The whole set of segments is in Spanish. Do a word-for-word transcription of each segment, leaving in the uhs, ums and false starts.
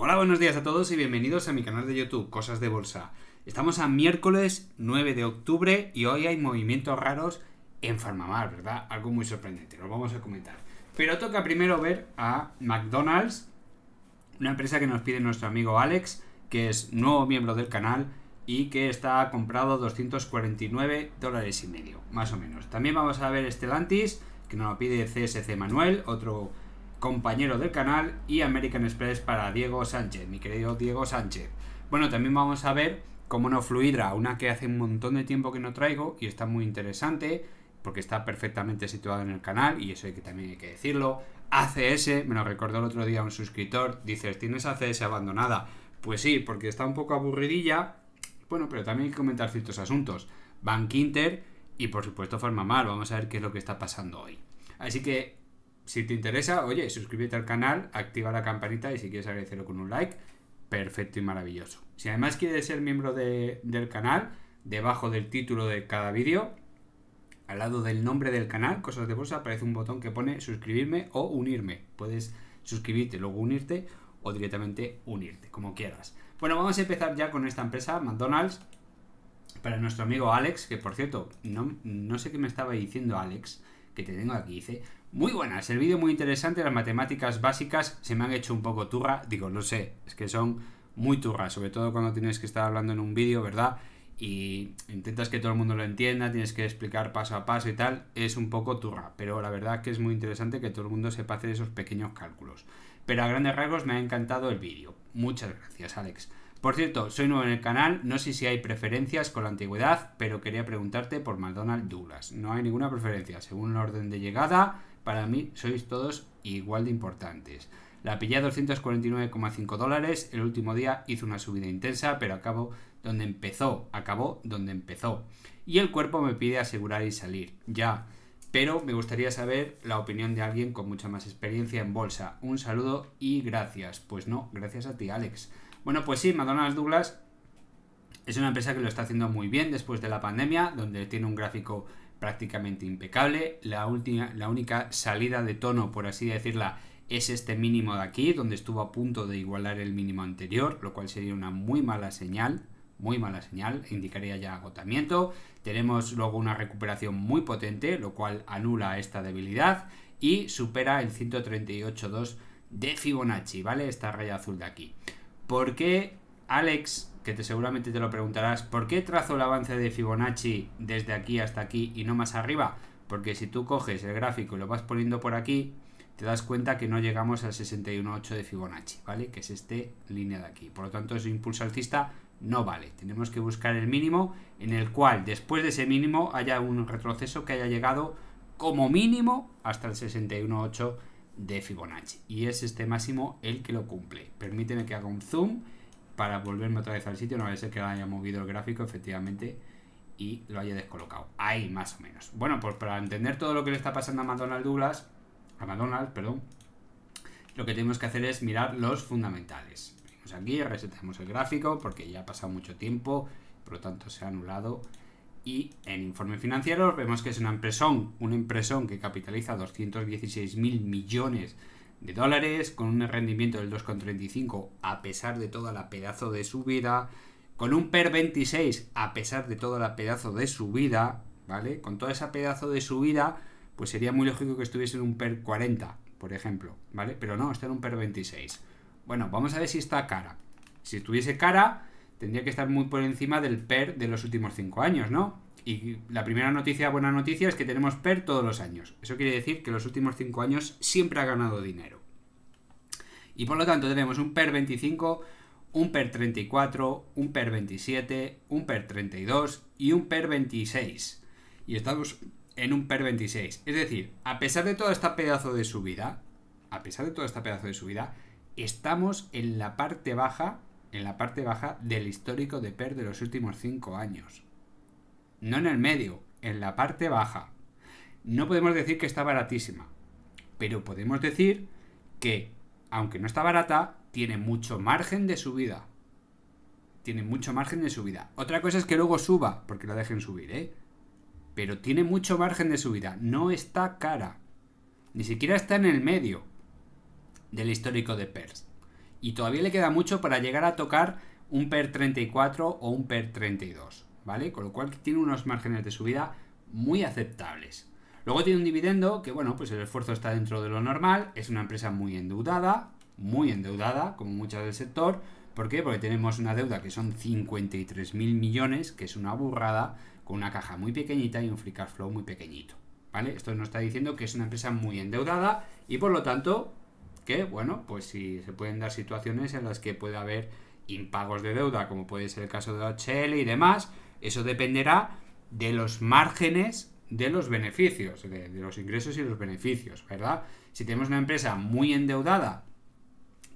Hola, buenos días a todos y bienvenidos a mi canal de YouTube, Cosas de Bolsa. Estamos a miércoles nueve de octubre y hoy hay movimientos raros en PharmaMar, ¿verdad? Algo muy sorprendente, lo vamos a comentar. Pero toca primero ver a McDonald's, una empresa que nos pide nuestro amigo Alex, que es nuevo miembro del canal y que está comprado doscientos cuarenta y nueve dólares y medio, más o menos. También vamos a ver Stellantis, que nos lo pide C S C Manuel, otro compañero del canal, y American Express para Diego Sánchez, mi querido Diego Sánchez. Bueno, también vamos a ver, como no, Fluidra, una que hace un montón de tiempo que no traigo y está muy interesante porque está perfectamente situado en el canal y eso hay que, también hay que decirlo. A C S, me lo recordó el otro día un suscriptor, dices, ¿tienes A C S abandonada? Pues sí, porque está un poco aburridilla, bueno, pero también hay que comentar ciertos asuntos. Bankinter y por supuesto PharmaMar, vamos a ver qué es lo que está pasando hoy. Así que si te interesa, oye, suscríbete al canal, activa la campanita y si quieres agradecerlo con un like, perfecto y maravilloso. Si además quieres ser miembro de, del canal, debajo del título de cada vídeo, al lado del nombre del canal, Cosas de Bolsa, aparece un botón que pone suscribirme o unirme. Puedes suscribirte, luego unirte o directamente unirte, como quieras. Bueno, vamos a empezar ya con esta empresa, McDonald's, para nuestro amigo Alex, que por cierto, no, no sé qué me estaba diciendo Alex, que te tengo aquí, dice... Muy buenas, el vídeo muy interesante, las matemáticas básicas se me han hecho un poco turra, digo, no sé, es que son muy turras, sobre todo cuando tienes que estar hablando en un vídeo, ¿verdad? Y intentas que todo el mundo lo entienda, tienes que explicar paso a paso y tal, es un poco turra, pero la verdad que es muy interesante que todo el mundo sepa hacer esos pequeños cálculos. Pero a grandes rasgos me ha encantado el vídeo, muchas gracias, Alex. Por cierto, soy nuevo en el canal, no sé si hay preferencias con la antigüedad, pero quería preguntarte por McDonald's Douglas. No hay ninguna preferencia, según el orden de llegada, para mí sois todos igual de importantes. La pillé a doscientos cuarenta y nueve coma cinco dólares, el último día hizo una subida intensa, pero acabó donde empezó, acabó donde empezó. Y el cuerpo me pide asegurar y salir, ya. Pero me gustaría saber la opinión de alguien con mucha más experiencia en bolsa. Un saludo y gracias. Pues no, gracias a ti, Alex. Bueno, pues sí, McDonald's Douglas es una empresa que lo está haciendo muy bien después de la pandemia, donde tiene un gráfico prácticamente impecable. La, última, la única salida de tono, por así decirla, es este mínimo de aquí, donde estuvo a punto de igualar el mínimo anterior, lo cual sería una muy mala señal, muy mala señal, indicaría ya agotamiento. Tenemos luego una recuperación muy potente, lo cual anula esta debilidad y supera el ciento treinta y ocho coma dos de Fibonacci, ¿vale? Esta raya azul de aquí. ¿Por qué, Alex, que te, seguramente te lo preguntarás, por qué trazo el avance de Fibonacci desde aquí hasta aquí y no más arriba? Porque si tú coges el gráfico y lo vas poniendo por aquí, te das cuenta que no llegamos al sesenta y uno coma ocho de Fibonacci, ¿vale? Que es esta línea de aquí. Por lo tanto, ese impulso alcista no vale. Tenemos que buscar el mínimo en el cual, después de ese mínimo, haya un retroceso que haya llegado como mínimo hasta el sesenta y uno coma ocho de Fibonacci, y es este máximo el que lo cumple. Permíteme que haga un zoom para volverme otra vez al sitio, no vaya a ser que haya movido el gráfico efectivamente y lo haya descolocado, ahí más o menos. Bueno, pues para entender todo lo que le está pasando a McDonald's Douglas, a McDonald's, perdón, lo que tenemos que hacer es mirar los fundamentales. Venimos aquí, resetamos el gráfico porque ya ha pasado mucho tiempo, por lo tanto se ha anulado. Y en informe financiero vemos que es una impresión, una impresión que capitaliza doscientos dieciséis mil millones de dólares, con un rendimiento del dos coma treinta y cinco a pesar de toda la pedazo de subida, con un P E R veintiséis a pesar de toda la pedazo de subida, ¿vale? Con toda esa pedazo de subida, pues sería muy lógico que estuviese en un P E R cuarenta, por ejemplo, ¿vale? Pero no, está en un P E R veintiséis. Bueno, vamos a ver si está cara. Si estuviese cara, tendría que estar muy por encima del P E R de los últimos cinco años, ¿no? Y la primera noticia, buena noticia, es que tenemos P E R todos los años. Eso quiere decir que los últimos cinco años siempre ha ganado dinero. Y por lo tanto tenemos un P E R veinticinco, un P E R treinta y cuatro, un P E R veintisiete, un P E R treinta y dos y un P E R veintiséis. Y estamos en un P E R veintiséis. Es decir, a pesar de todo este pedazo de subida, a pesar de todo este pedazo de subida, estamos en la parte baja, en la parte baja del histórico de P E R de los últimos cinco años. No en el medio, en la parte baja. No podemos decir que está baratísima, pero podemos decir que, aunque no está barata, tiene mucho margen de subida. Tiene mucho margen de subida. Otra cosa es que luego suba, porque la dejen subir, ¿eh? Pero tiene mucho margen de subida. No está cara. Ni siquiera está en el medio del histórico de P E R. y todavía le queda mucho para llegar a tocar un P E R treinta y cuatro o un P E R treinta y dos, ¿vale? Con lo cual tiene unos márgenes de subida muy aceptables. Luego tiene un dividendo que, bueno, pues el esfuerzo está dentro de lo normal, es una empresa muy endeudada, muy endeudada, como muchas del sector. ¿Por qué? Porque tenemos una deuda que son cincuenta y tres mil millones, que es una burrada, con una caja muy pequeñita y un free cash flow muy pequeñito, ¿vale? Esto nos está diciendo que es una empresa muy endeudada y por lo tanto que, bueno, pues si se pueden dar situaciones en las que puede haber impagos de deuda, como puede ser el caso de O H L y demás, eso dependerá de los márgenes de los beneficios, de, de los ingresos y los beneficios, ¿verdad? Si tenemos una empresa muy endeudada,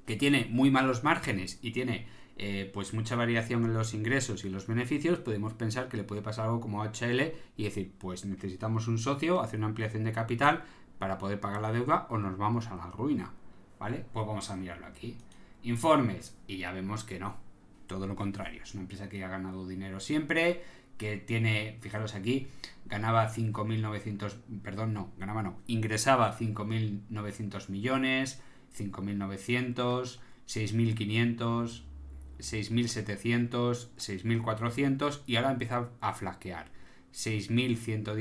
que tiene muy malos márgenes y tiene eh, pues mucha variación en los ingresos y los beneficios, podemos pensar que le puede pasar algo como a O H L y decir, pues necesitamos un socio, hacer una ampliación de capital para poder pagar la deuda o nos vamos a la ruina, ¿vale? Pues vamos a mirarlo aquí. Informes, y ya vemos que no, todo lo contrario, es una empresa que ha ganado dinero siempre, que tiene, fijaros aquí, ganaba cinco mil novecientos, perdón, no, ganaba no, ingresaba cinco mil novecientos millones, cinco mil novecientos, seis mil quinientos, seis mil setecientos, seis mil cuatrocientos y ahora empieza a flaquear. seis mil ciento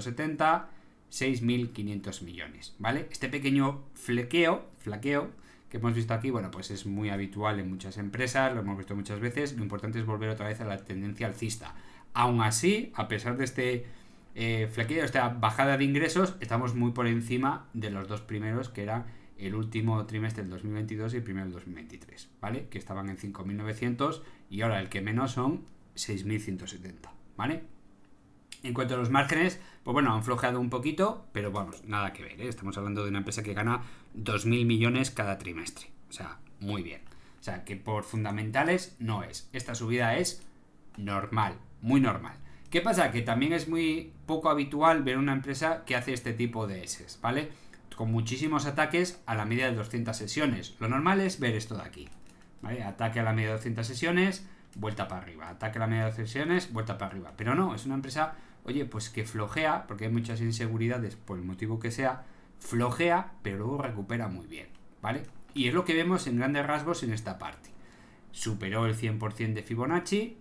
setenta, seis mil quinientos millones, ¿vale? Este pequeño flequeo, flaqueo que hemos visto aquí, bueno, pues es muy habitual en muchas empresas, lo hemos visto muchas veces, lo importante es volver otra vez a la tendencia alcista. Aún así, a pesar de este eh, flequeo, esta bajada de ingresos, estamos muy por encima de los dos primeros que eran el último trimestre del dos mil veintidós y el primero del dos mil veintitrés, ¿vale? Que estaban en cinco mil novecientos y ahora el que menos son seis mil ciento setenta, ¿vale? En cuanto a los márgenes, pues bueno, han flojeado un poquito, pero vamos, nada que ver, ¿eh? Estamos hablando de una empresa que gana dos mil millones cada trimestre, o sea, muy bien. O sea, que por fundamentales no es, esta subida es normal, muy normal. ¿Qué pasa? Que también es muy poco habitual ver una empresa que hace este tipo de S, ¿vale? Con muchísimos ataques a la media de doscientas sesiones. Lo normal es ver esto de aquí, ¿vale? Ataque a la media de doscientas sesiones, vuelta para arriba. Ataque a la media de doscientas sesiones, vuelta para arriba. Pero no, es una empresa, oye, pues que flojea, porque hay muchas inseguridades por el motivo que sea, flojea, pero luego recupera muy bien, ¿vale? Y es lo que vemos en grandes rasgos en esta parte. Superó el cien por ciento de Fibonacci,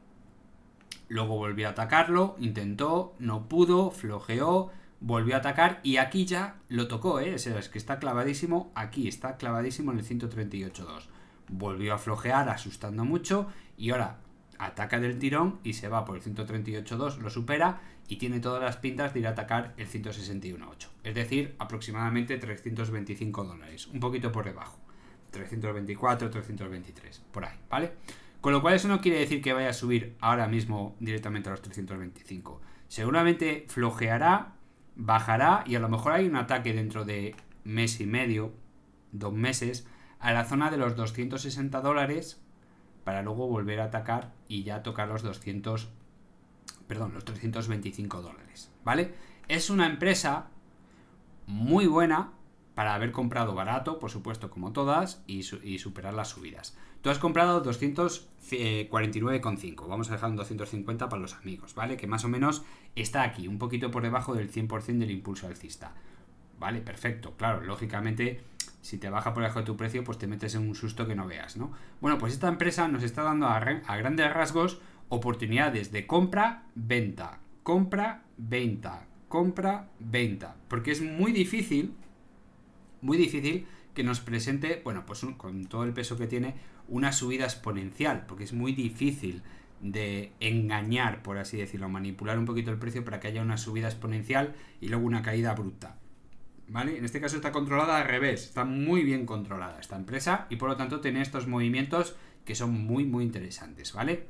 luego volvió a atacarlo, intentó, no pudo, flojeó, volvió a atacar y aquí ya lo tocó, ¿eh? O sea, es que está clavadísimo aquí, está clavadísimo en el ciento treinta y ocho punto dos. Volvió a flojear asustando mucho y ahora ataca del tirón y se va por el ciento treinta y ocho punto dos, lo supera y tiene todas las pintas de ir a atacar el ciento sesenta y uno punto ocho. Es decir, aproximadamente trescientos veinticinco dólares, un poquito por debajo. trescientos veinticuatro, trescientos veintitrés, por ahí, ¿vale? Con lo cual eso no quiere decir que vaya a subir ahora mismo directamente a los trescientos veinticinco. Seguramente flojeará, bajará y a lo mejor hay un ataque dentro de mes y medio, dos meses, a la zona de los doscientos sesenta dólares para luego volver a atacar y ya tocar los doscientos, perdón, los trescientos veinticinco dólares, ¿vale? Es una empresa muy buena para haber comprado barato, por supuesto, como todas, y, su y superar las subidas. Tú has comprado doscientos cuarenta y nueve coma cinco, vamos a dejar un doscientos cincuenta para los amigos, ¿vale? Que más o menos está aquí, un poquito por debajo del cien por ciento del impulso alcista. Vale, perfecto, claro, lógicamente, si te baja por debajo de tu precio, pues te metes en un susto que no veas, ¿no? Bueno, pues esta empresa nos está dando a, a grandes rasgos oportunidades de compra, venta, compra, venta, compra, venta, porque es muy difícil... muy difícil que nos presente, bueno, pues un, con todo el peso que tiene, una subida exponencial, porque es muy difícil de engañar, por así decirlo, manipular un poquito el precio para que haya una subida exponencial y luego una caída abrupta, ¿vale? En este caso está controlada al revés, está muy bien controlada esta empresa y por lo tanto tiene estos movimientos que son muy, muy interesantes, ¿vale?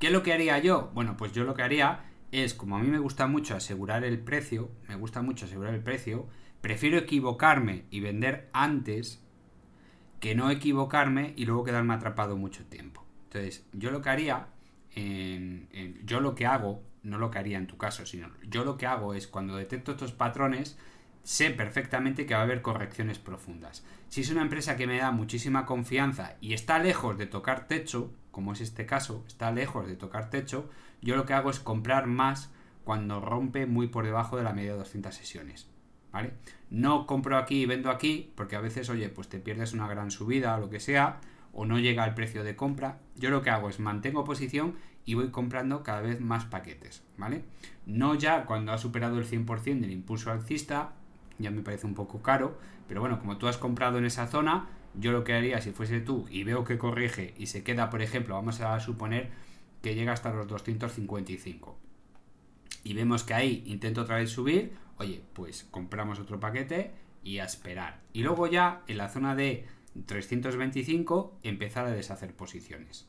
¿Qué es lo que haría yo? Bueno, pues yo lo que haría es, como a mí me gusta mucho asegurar el precio, me gusta mucho asegurar el precio, prefiero equivocarme y vender antes que no equivocarme y luego quedarme atrapado mucho tiempo. Entonces, yo lo que haría, en, en, yo lo que hago, no lo que haría en tu caso, sino yo lo que hago es cuando detecto estos patrones, sé perfectamente que va a haber correcciones profundas. Si es una empresa que me da muchísima confianza y está lejos de tocar techo, como es este caso, está lejos de tocar techo, yo lo que hago es comprar más cuando rompe muy por debajo de la media de doscientas sesiones. ¿vale? No compro aquí y vendo aquí, porque a veces, oye, pues te pierdes una gran subida o lo que sea, o no llega al precio de compra. Yo lo que hago es mantengo posición y voy comprando cada vez más paquetes, ¿vale? No ya cuando ha superado el cien por ciento del impulso alcista, ya me parece un poco caro, pero bueno, como tú has comprado en esa zona, yo lo que haría si fuese tú y veo que corrige y se queda, por ejemplo, vamos a suponer que llega hasta los doscientos cincuenta y cinco y vemos que ahí intento otra vez subir, oye, pues compramos otro paquete y a esperar. Y luego ya en la zona de trescientos veinticinco empezar a deshacer posiciones.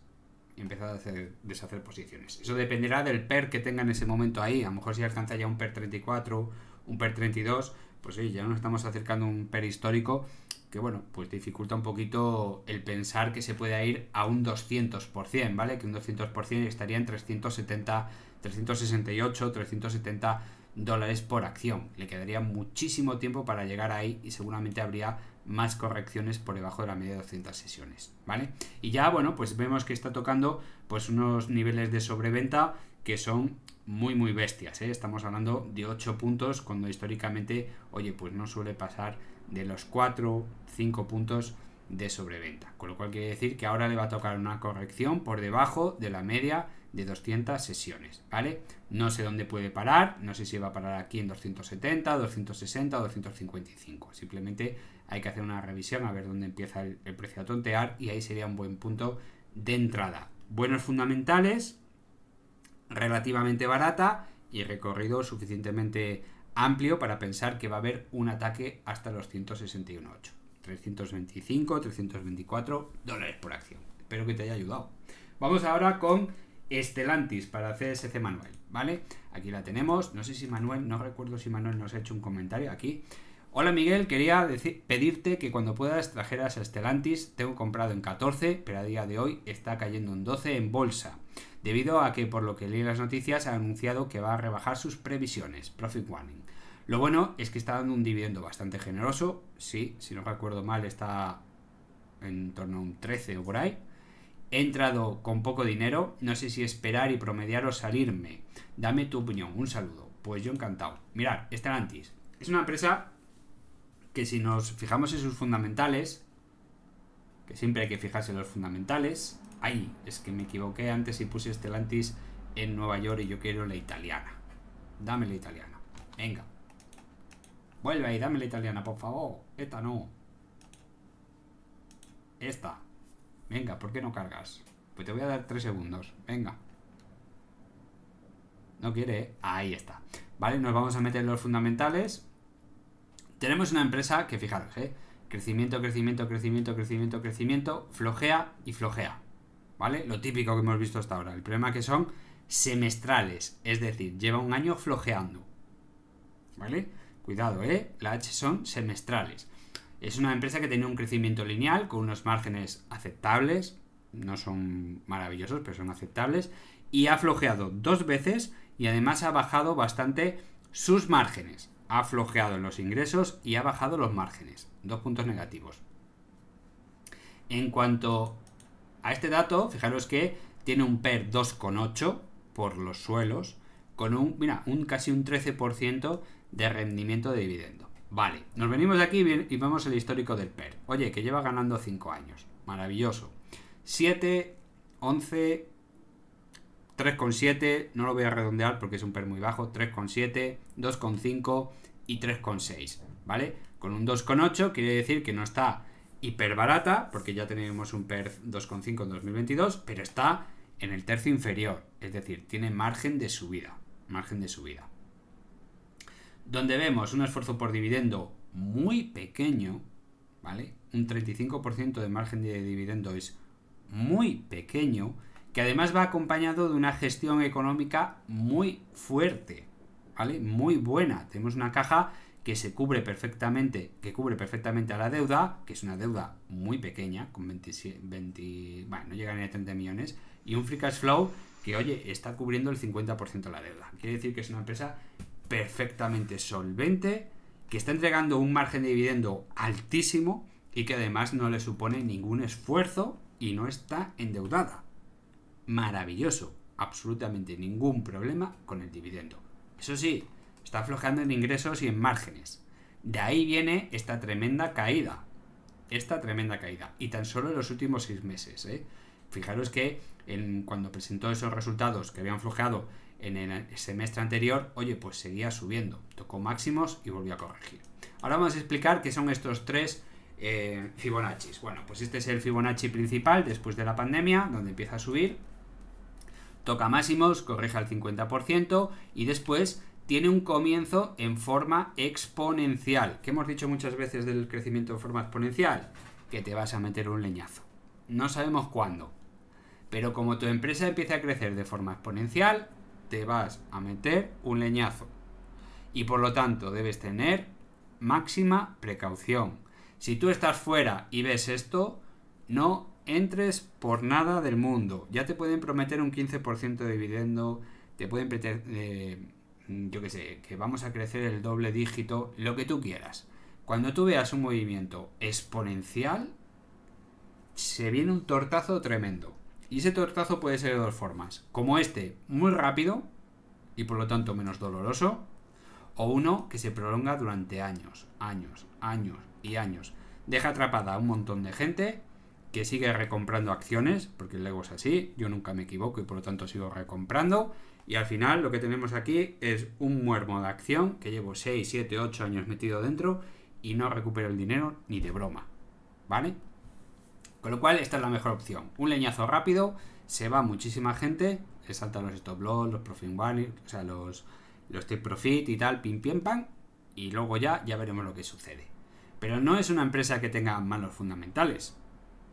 Empezar a hacer, deshacer posiciones. Eso dependerá del P E R que tenga en ese momento ahí. A lo mejor si alcanza ya un P E R treinta y cuatro, un P E R treinta y dos, pues sí, ya nos estamos acercando a un P E R histórico que, bueno, pues dificulta un poquito el pensar que se pueda ir a un doscientos por ciento, ¿vale? Que un doscientos por ciento estaría en trescientos setenta, trescientos sesenta y ocho, trescientos setenta dólares por acción. Le quedaría muchísimo tiempo para llegar ahí y seguramente habría más correcciones por debajo de la media de doscientas sesiones, ¿vale? Y ya, bueno, pues vemos que está tocando pues unos niveles de sobreventa que son muy, muy bestias, ¿eh? Estamos hablando de ocho puntos cuando históricamente, oye, pues no suele pasar de los cuatro, cinco puntos de sobreventa. Con lo cual quiere decir que ahora le va a tocar una corrección por debajo de la media de doscientas sesiones, ¿vale? No sé dónde puede parar, no sé si va a parar aquí en doscientos setenta, doscientos sesenta o doscientos cincuenta y cinco. Simplemente hay que hacer una revisión a ver dónde empieza el, el precio a tontear y ahí sería un buen punto de entrada. Buenos fundamentales, relativamente barata y recorrido suficientemente amplio para pensar que va a haber un ataque hasta los ciento sesenta y uno punto ocho. trescientos veinticinco, trescientos veinticuatro dólares por acción. Espero que te haya ayudado. Vamos ahora con Stellantis para C S C Manuel, ¿vale? Aquí la tenemos. No sé si Manuel, no recuerdo si Manuel nos ha hecho un comentario aquí. Hola Miguel, quería decir, pedirte que cuando puedas trajeras a Stellantis. Tengo comprado en catorce, pero a día de hoy está cayendo en doce en bolsa, debido a que por lo que leí en las noticias ha anunciado que va a rebajar sus previsiones, profit warning. Lo bueno es que está dando un dividendo bastante generoso, sí, si no recuerdo mal está en torno a un trece o por ahí. He entrado con poco dinero, no sé si esperar y promediar o salirme. Dame tu opinión, un saludo. Pues yo encantado. Mirad, Stellantis es una empresa que si nos fijamos en sus fundamentales, que siempre hay que fijarse en los fundamentales. Ay, es que me equivoqué antes y puse Stellantis en Nueva York y yo quiero la italiana. Dame la italiana. Venga. Vuelve ahí, dame la italiana, por favor. Esta no. Esta. Venga, ¿por qué no cargas? Pues te voy a dar tres segundos. Venga. No quiere, ¿eh? Ahí está. Vale, nos vamos a meter en los fundamentales. Tenemos una empresa que, fijaros, ¿eh? Crecimiento, crecimiento, crecimiento, crecimiento, crecimiento, flojea y flojea, ¿vale? Lo típico que hemos visto hasta ahora. El problema es que son semestrales, es decir, lleva un año flojeando, ¿vale? Cuidado, ¿eh? Las H son semestrales. Es una empresa que tenía un crecimiento lineal con unos márgenes aceptables, no son maravillosos, pero son aceptables, y ha flojeado dos veces y además ha bajado bastante sus márgenes. Ha flojeado los ingresos y ha bajado los márgenes. Dos puntos negativos. En cuanto a este dato, fijaros que tiene un P E R dos coma ocho por los suelos, con un, mira, un casi un trece por ciento de rendimiento de dividendo. Vale, nos venimos de aquí y vemos el histórico del P E R. Oye, que lleva ganando cinco años. Maravilloso. siete, once, tres coma siete, no lo voy a redondear porque es un P E R muy bajo, tres coma siete, dos coma cinco y tres coma seis, ¿vale? Con un dos coma ocho quiere decir que no está hiper barata, porque ya tenemos un P E R dos coma cinco en dos mil veintidós, pero está en el tercio inferior, es decir, tiene margen de subida, margen de subida. Donde vemos un esfuerzo por dividendo muy pequeño, ¿vale? Un treinta y cinco por ciento de margen de dividendo es muy pequeño, que además va acompañado de una gestión económica muy fuerte, ¿vale? Muy buena. Tenemos una caja que se cubre perfectamente, que cubre perfectamente a la deuda, que es una deuda muy pequeña, con veinte, veinte, bueno, no llega ni a treinta millones, y un free cash flow que, oye, está cubriendo el cincuenta por ciento de la deuda. Quiere decir que es una empresa perfectamente solvente, que está entregando un margen de dividendo altísimo y que además no le supone ningún esfuerzo y no está endeudada. Maravilloso, absolutamente ningún problema con el dividendo. Eso sí, está aflojando en ingresos y en márgenes. De ahí viene esta tremenda caída. Esta tremenda caída. Y tan solo en los últimos seis meses, ¿eh? Fijaros que en, cuando presentó esos resultados que habían flojeado en el semestre anterior, oye, pues seguía subiendo. Tocó máximos y volvió a corregir. Ahora vamos a explicar qué son estos tres eh, Fibonaccis. Bueno, pues este es el Fibonacci principal después de la pandemia, donde empieza a subir. Toca máximos, corrige al cincuenta por ciento y después tiene un comienzo en forma exponencial. ¿Qué hemos dicho muchas veces del crecimiento en forma exponencial? Que te vas a meter un leñazo. No sabemos cuándo, pero como tu empresa empieza a crecer de forma exponencial, te vas a meter un leñazo. Y por lo tanto debes tener máxima precaución. Si tú estás fuera y ves esto, no entres por nada del mundo. Ya te pueden prometer un quince por ciento de dividendo, te pueden meter... Eh, yo que sé, que vamos a crecer el doble dígito, lo que tú quieras. Cuando tú veas un movimiento exponencial, se viene un tortazo tremendo. Y ese tortazo puede ser de dos formas. Como este, muy rápido, y por lo tanto menos doloroso, o uno que se prolonga durante años, años, años y años. Deja atrapada a un montón de gente que sigue recomprando acciones, porque el ego es así, yo nunca me equivoco y por lo tanto sigo recomprando. Y al final lo que tenemos aquí es un muermo de acción que llevo seis, siete, ocho años metido dentro y no recupero el dinero ni de broma, ¿vale? Con lo cual esta es la mejor opción. Un leñazo rápido, se va muchísima gente, se saltan los stop loss, los profit warning, o sea, los, los take profit y tal, pim, pim, pam, y luego ya, ya veremos lo que sucede. Pero no es una empresa que tenga malos fundamentales,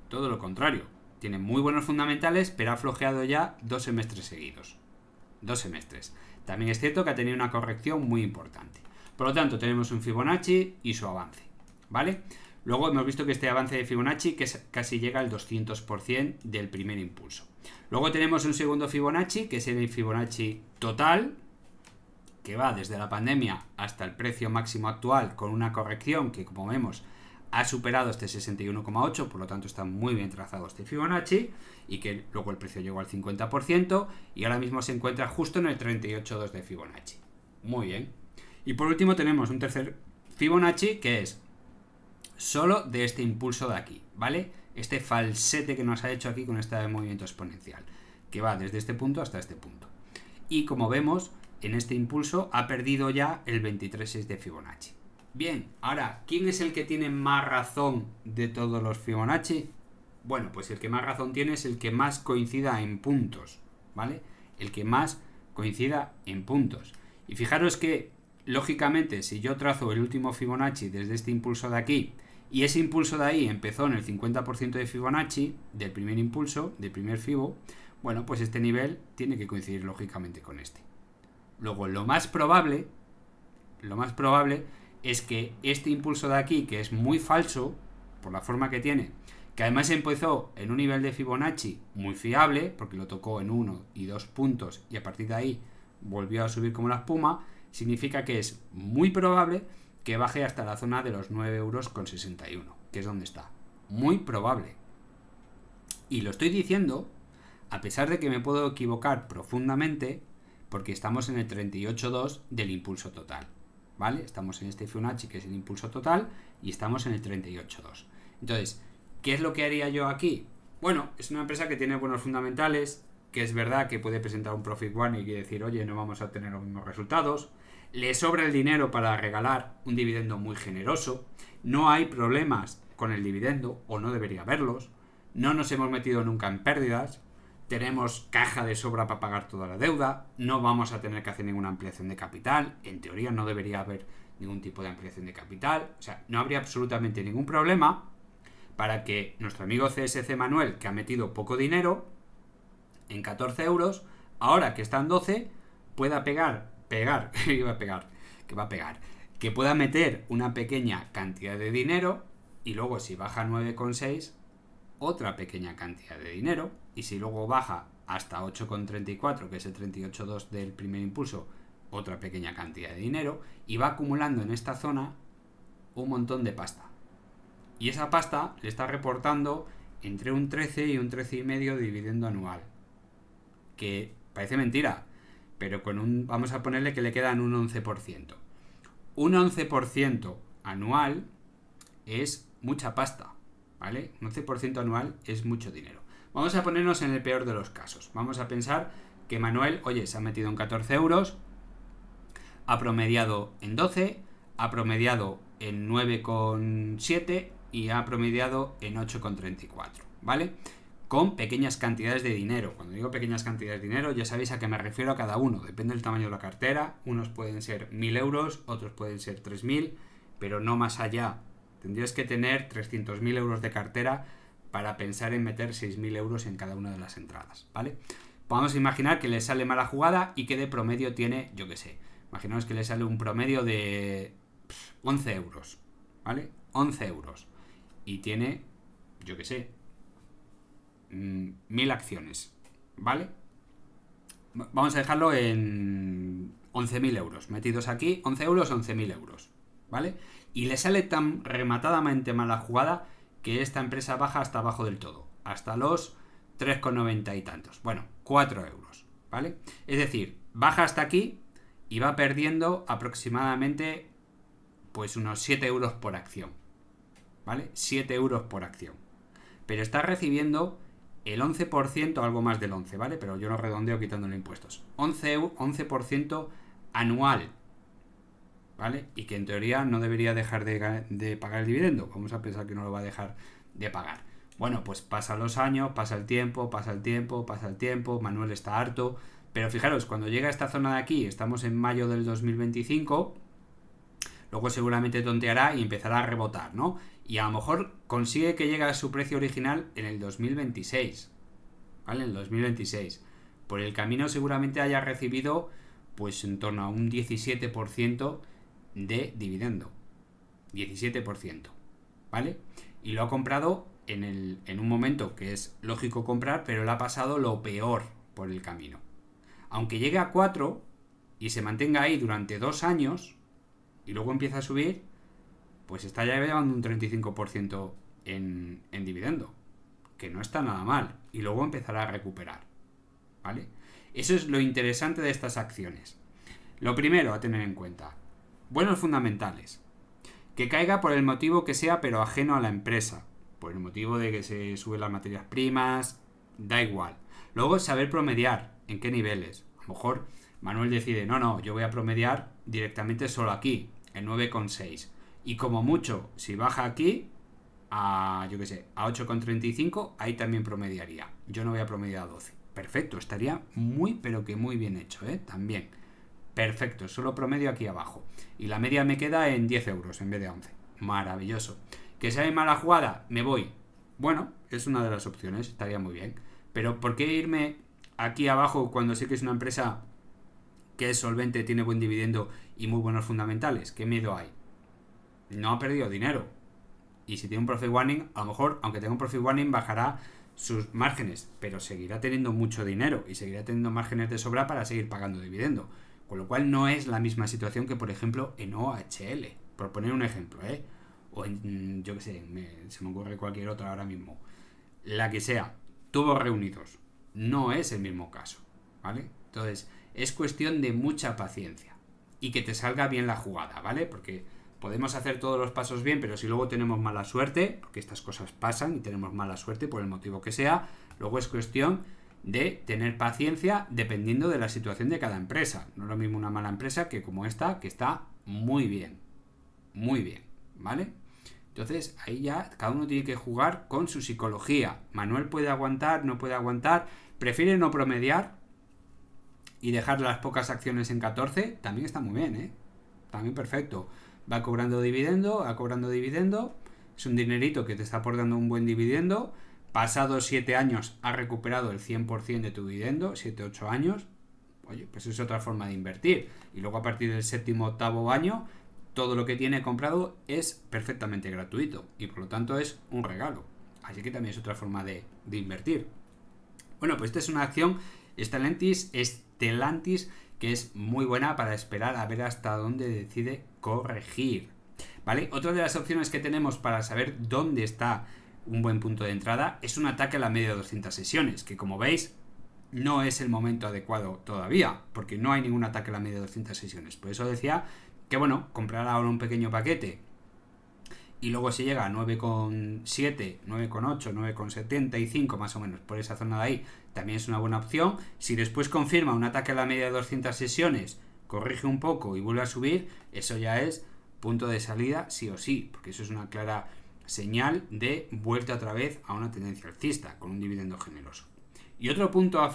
todo lo contrario. Tiene muy buenos fundamentales, pero ha flojeado ya dos semestres seguidos. Dos semestres. También es cierto que ha tenido una corrección muy importante. Por lo tanto, tenemos un Fibonacci y su avance, ¿vale? Luego hemos visto que este avance de Fibonacci que es, casi llega al doscientos por ciento del primer impulso. Luego tenemos un segundo Fibonacci, que es el Fibonacci total, que va desde la pandemia hasta el precio máximo actual, con una corrección que, como vemos, ha superado este sesenta y uno coma ocho, por lo tanto está muy bien trazado este Fibonacci, y que luego el precio llegó al cincuenta por ciento y ahora mismo se encuentra justo en el treinta y ocho coma dos de Fibonacci. Muy bien. Y por último tenemos un tercer Fibonacci que es solo de este impulso de aquí, ¿vale? Este falsete que nos ha hecho aquí con este movimiento exponencial, que va desde este punto hasta este punto. Y como vemos, en este impulso ha perdido ya el veintitrés coma seis de Fibonacci. Bien, ahora, ¿quién es el que tiene más razón de todos los Fibonacci? Bueno, pues el que más razón tiene es el que más coincida en puntos, ¿vale? El que más coincida en puntos. Y fijaros que, lógicamente, si yo trazo el último Fibonacci desde este impulso de aquí, y ese impulso de ahí empezó en el cincuenta por ciento de Fibonacci, del primer impulso, del primer Fibo, bueno, pues este nivel tiene que coincidir lógicamente con este. Luego, lo más probable, lo más probable... es que este impulso de aquí, que es muy falso, por la forma que tiene, que además empezó en un nivel de Fibonacci muy fiable, porque lo tocó en uno y dos puntos, y a partir de ahí volvió a subir como la espuma, significa que es muy probable que baje hasta la zona de los nueve euros con sesenta y uno, que es donde está. Muy probable. Y lo estoy diciendo, a pesar de que me puedo equivocar profundamente, porque estamos en el treinta y ocho coma dos del impulso total. ¿Vale? Estamos en este Fibonacci, que es el impulso total, y estamos en el treinta y ocho coma dos. Entonces, ¿qué es lo que haría yo aquí? Bueno, es una empresa que tiene buenos fundamentales, que es verdad que puede presentar un profit warning y decir, oye, no vamos a tener los mismos resultados, le sobra el dinero para regalar un dividendo muy generoso, no hay problemas con el dividendo, o no debería haberlos, no nos hemos metido nunca en pérdidas, tenemos caja de sobra para pagar toda la deuda, no vamos a tener que hacer ninguna ampliación de capital, en teoría no debería haber ningún tipo de ampliación de capital, o sea, no habría absolutamente ningún problema para que nuestro amigo C S C Manuel, que ha metido poco dinero, en catorce euros, ahora que está en doce, pueda pegar, pegar, que va a pegar, que va a pegar, que pueda meter una pequeña cantidad de dinero y luego si baja nueve coma seis, otra pequeña cantidad de dinero, y si luego baja hasta ocho coma treinta y cuatro, que es el treinta y ocho coma dos del primer impulso, otra pequeña cantidad de dinero, y va acumulando en esta zona un montón de pasta. Y esa pasta le está reportando entre un trece y un trece coma cinco de dividendo anual, que parece mentira, pero con un, vamos a ponerle que le quedan un once por ciento. Un once por ciento anual es mucha pasta, ¿vale? Un once por ciento anual es mucho dinero. Vamos a ponernos en el peor de los casos. Vamos a pensar que Manuel, oye, se ha metido en catorce euros, ha promediado en doce, ha promediado en nueve coma siete y ha promediado en ocho coma treinta y cuatro, ¿vale? Con pequeñas cantidades de dinero. Cuando digo pequeñas cantidades de dinero, ya sabéis a qué me refiero a cada uno. Depende del tamaño de la cartera. Unos pueden ser mil euros, otros pueden ser tres mil, pero no más allá. Tendrías que tener trescientos mil euros de cartera para pensar en meter seis mil euros en cada una de las entradas, ¿vale? Vamos a imaginar que le sale mala jugada y que de promedio tiene, yo qué sé, imaginaos que le sale un promedio de once euros, ¿vale? once euros. Y tiene, yo qué sé, mil acciones, ¿vale? Vamos a dejarlo en once mil euros, metidos aquí, once euros, once mil euros, ¿vale? Y le sale tan rematadamente mala jugada que esta empresa baja hasta abajo del todo, hasta los tres coma noventa y tantos, bueno, cuatro euros, ¿vale? Es decir, baja hasta aquí y va perdiendo aproximadamente pues unos siete euros por acción, ¿vale? siete euros por acción, pero está recibiendo el once por ciento, algo más del once, ¿vale? Pero yo lo redondeo quitándole impuestos. once por ciento anual, ¿vale? Y que en teoría no debería dejar de, de pagar el dividendo. Vamos a pensar que no lo va a dejar de pagar. Bueno, pues pasan los años, pasa el tiempo, pasa el tiempo, pasa el tiempo. Manuel está harto. Pero fijaros, cuando llega a esta zona de aquí, estamos en mayo del dos mil veinticinco, luego seguramente tonteará y empezará a rebotar, ¿no? Y a lo mejor consigue que llegue a su precio original en el dos mil veintiséis, ¿vale? En el dos mil veintiséis. Por el camino seguramente haya recibido pues en torno a un diecisiete por ciento de dividendo. diecisiete por ciento, ¿vale? Y lo ha comprado en, el, en un momento que es lógico comprar, pero le ha pasado lo peor por el camino. Aunque llegue a cuatro y se mantenga ahí durante dos años y luego empieza a subir, pues está ya llevando un treinta y cinco por ciento en, en dividendo, que no está nada mal, y luego empezará a recuperar, ¿vale? Eso es lo interesante de estas acciones. Lo primero a tener en cuenta, buenos fundamentales, que caiga por el motivo que sea, pero ajeno a la empresa, por el motivo de que se suben las materias primas, da igual. Luego saber promediar, en qué niveles. A lo mejor Manuel decide, no, no, yo voy a promediar directamente solo aquí, en nueve coma seis. Y como mucho, si baja aquí, a yo qué sé, a ocho coma treinta y cinco, ahí también promediaría. Yo no voy a promediar a doce. Perfecto, estaría muy, pero que muy bien hecho, ¿eh? También. Perfecto, solo promedio aquí abajo. Y la media me queda en diez euros en vez de once. Maravilloso. ¿Que sea de mala jugada? Me voy. Bueno, es una de las opciones, estaría muy bien. Pero ¿por qué irme aquí abajo cuando sé que es una empresa que es solvente, tiene buen dividendo y muy buenos fundamentales? ¿Qué miedo hay? No ha perdido dinero. Y si tiene un profit warning, a lo mejor, aunque tenga un profit warning, bajará sus márgenes, pero seguirá teniendo mucho dinero y seguirá teniendo márgenes de sobra para seguir pagando dividendo. Con lo cual no es la misma situación que, por ejemplo, en O H L, por poner un ejemplo, ¿eh? O en, yo qué sé, me, se me ocurre cualquier otra ahora mismo. La que sea, tubos reunidos. No es el mismo caso, ¿vale? Entonces, es cuestión de mucha paciencia y que te salga bien la jugada, ¿vale? Porque podemos hacer todos los pasos bien, pero si luego tenemos mala suerte, porque estas cosas pasan y tenemos mala suerte por el motivo que sea, luego es cuestión de tener paciencia dependiendo de la situación de cada empresa. No es lo mismo una mala empresa que como esta, que está muy bien, muy bien, ¿vale? Entonces ahí ya cada uno tiene que jugar con su psicología. Manuel puede aguantar, no puede aguantar, prefiere no promediar y dejar las pocas acciones en catorce, también está muy bien, ¿eh? También perfecto. Va cobrando dividendo, va cobrando dividendo, es un dinerito que te está aportando un buen dividendo, pasados siete años ha recuperado el cien por ciento de tu dividendo, siete u ocho años, oye, pues es otra forma de invertir, y luego a partir del séptimo octavo año, todo lo que tiene comprado es perfectamente gratuito, y por lo tanto es un regalo, así que también es otra forma de, de invertir. Bueno, pues esta es una acción Stellantis, Stellantis, que es muy buena para esperar a ver hasta dónde decide corregir, ¿vale? Otra de las opciones que tenemos para saber dónde está un buen punto de entrada es un ataque a la media de doscientas sesiones, que como veis no es el momento adecuado todavía, porque no hay ningún ataque a la media de doscientas sesiones. Por eso decía que, bueno, comprar ahora un pequeño paquete y luego se llega a nueve coma siete, nueve coma ocho, nueve coma setenta y cinco más o menos, por esa zona de ahí, también es una buena opción. Si después confirma un ataque a la media de doscientas sesiones, corrige un poco y vuelve a subir, eso ya es punto de salida sí o sí, porque eso es una clara señal de vuelta otra vez a una tendencia alcista con un dividendo generoso. Y otro punto